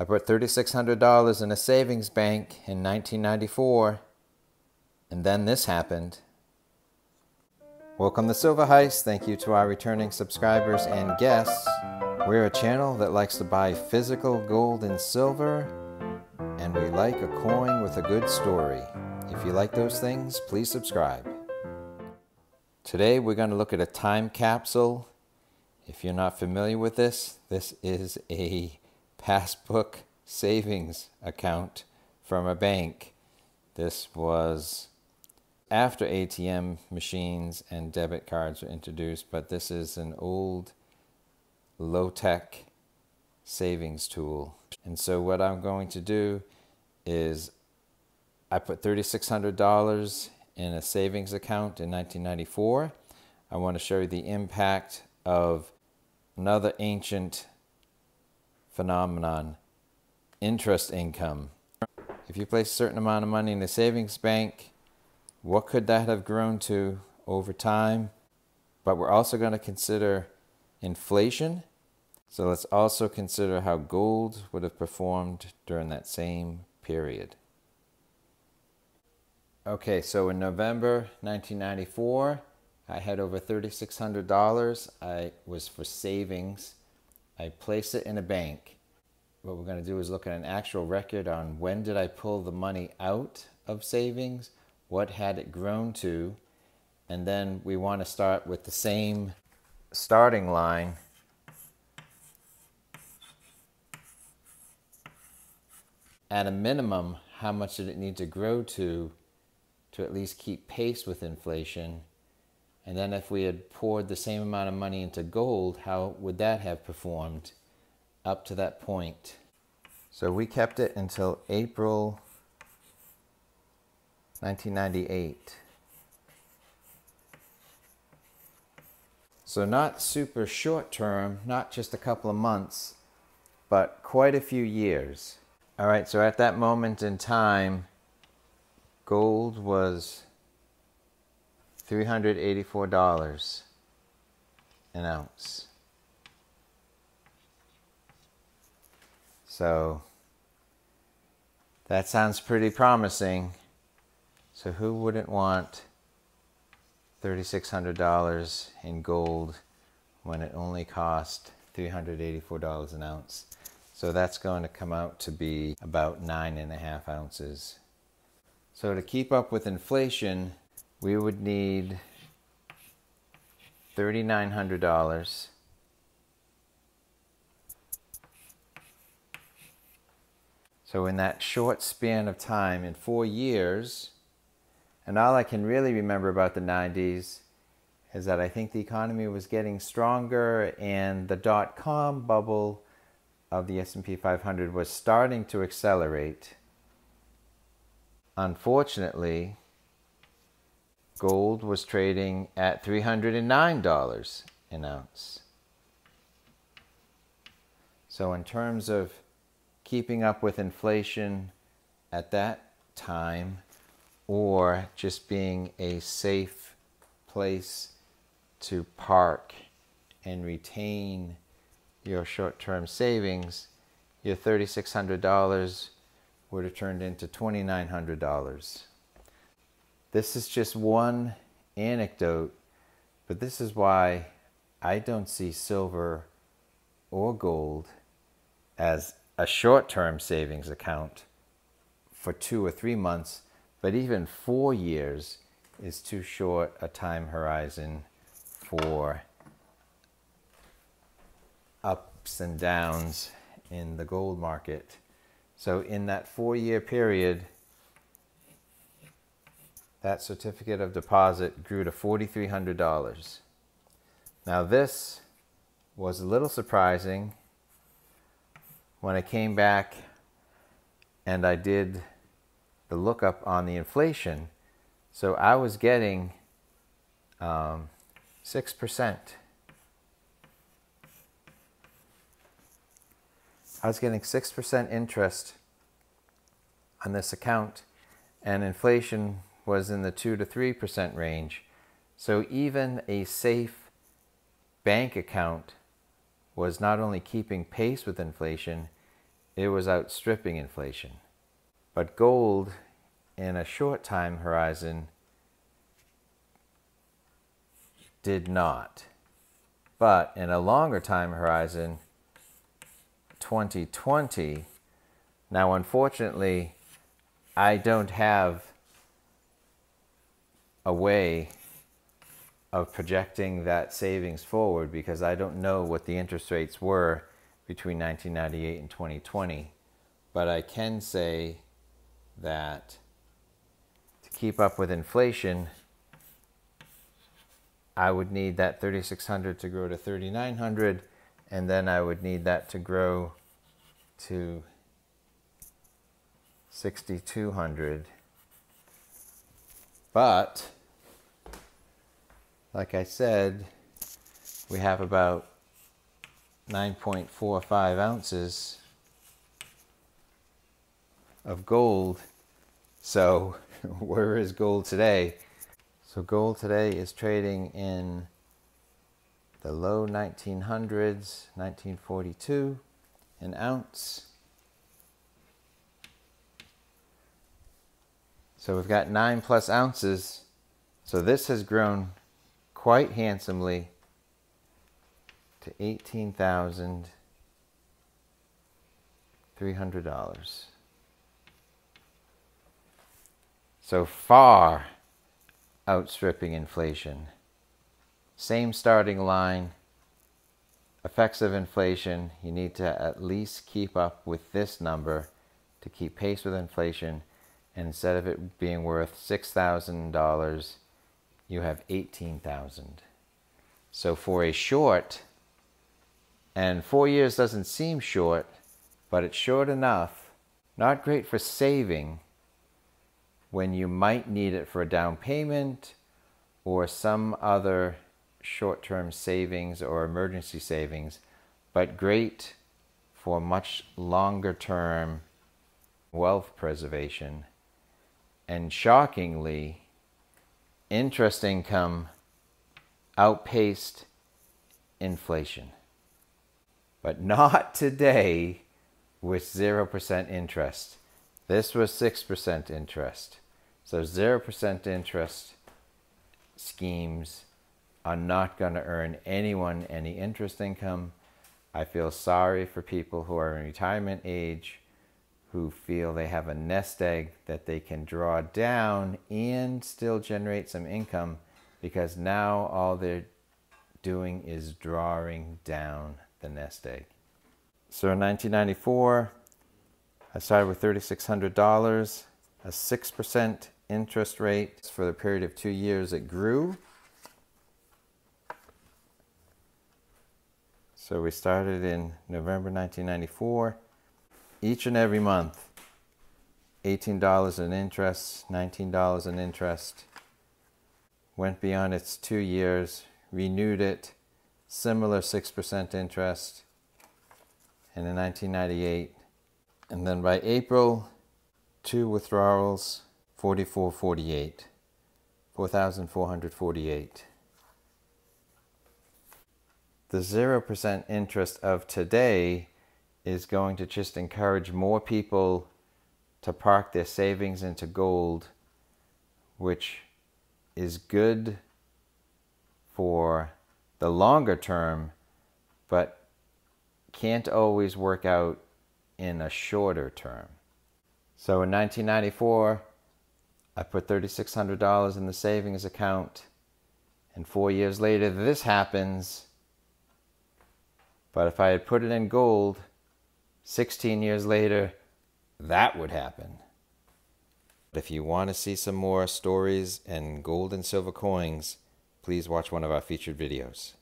I put $3,600 in a savings bank in 1994, and then this happened. Welcome to Silver Heist. Thank you to our returning subscribers and guests. We're a channel that likes to buy physical gold and silver, and we like a coin with a good story. If you like those things, please subscribe. Today we're going to look at a time capsule. If you're not familiar with this, this is a passbook savings account from a bank. This was after ATM machines and debit cards were introduced, but this is an old low-tech savings tool. And so what I'm going to do is I put $3,600 in a savings account in 1994. I want to show you the impact of another ancient phenomenon, interest income. If you place a certain amount of money in the savings bank, what could that have grown to over time? But we're also going to consider inflation. So let's also consider how gold would have performed during that same period. Okay, so in November 1994, I had over $3,600. I was for savings. I placed it in a bank. What we're going to do is look at an actual record on when did I pull the money out of savings, what had it grown to, and then we want to start with the same starting line. At a minimum, how much did it need to grow to at least keep pace with inflation? And then if we had poured the same amount of money into gold, how would that have performed up to that point? So we kept it until April 1998. So not super short term, not just a couple of months, but quite a few years. All right, so at that moment in time, gold was $384 an ounce. So that sounds pretty promising. So who wouldn't want $3,600 in gold when it only cost $384 an ounce? So that's going to come out to be about 9.5 ounces. So to keep up with inflation, we would need $3,900. So in that short span of time, in 4 years, and all I can really remember about the 90s is that I think the economy was getting stronger and the dot-com bubble of the S&P 500 was starting to accelerate. Unfortunately, gold was trading at $309 an ounce. So in terms of keeping up with inflation at that time, or just being a safe place to park and retain your short-term savings, your $3,600 would have turned into $2,900. This is just one anecdote, but this is why I don't see silver or gold as a short-term savings account for 2 or 3 months. But even 4 years is too short a time horizon for ups and downs in the gold market. So in that 4-year period, that certificate of deposit grew to $4,300. Now this was a little surprising when I came back and I did the lookup on the inflation. So I was getting 6%. I was getting 6% interest on this account, and inflation was in the 2 to 3% range. So even a safe bank account was not only keeping pace with inflation, It was outstripping inflation. But gold, in a short time horizon, did not. But in a longer time horizon, 2020, now unfortunately, I don't have a way of projecting that savings forward because I don't know what the interest rates were between 1998 and 2020. But I can say that to keep up with inflation, I would need that 3,600 to grow to 3,900, and then I would need that to grow to 6,200. But like I said, we have about 9.45 ounces of gold. So where is gold today? So gold today is trading in the low 1900s, 1942 an ounce. So we've got 9+ ounces. So this has grown quite handsomely to $18,300. So far outstripping inflation. Same starting line. Effects of inflation, you need to at least keep up with this number to keep pace with inflation. And instead of it being worth $6,000, you have $18,000. So for a short, and 4 years doesn't seem short, but it's short enough. Not great for saving when you might need it for a down payment or some other short-term savings or emergency savings, but great for much longer-term wealth preservation. And shockingly, interest income outpaced inflation, but not today with 0% interest. This was 6% interest. So 0% interest schemes are not going to earn anyone any interest income. I feel sorry for people who are in retirement age who feel they have a nest egg that they can draw down and still generate some income, because now all they're doing is drawing down the nest egg. So in 1994, I started with $3,600, a 6% interest rate. For the period of 2 years, it grew. So we started in November 1994. Each and every month, $18 in interest, $19 in interest, went beyond its 2 years, renewed it, similar 6% interest, and in 1998. And then by April, 2 withdrawals, $4,448. The 0% interest of today is going to just encourage more people to park their savings into gold, which is good for the longer term, but can't always work out in a shorter term. So in 1994, I put $3,600 in the savings account, and 4 years later this happens. But if I had put it in gold, 16 years later, that would happen. If you want to see some more stories and gold and silver coins, please watch one of our featured videos.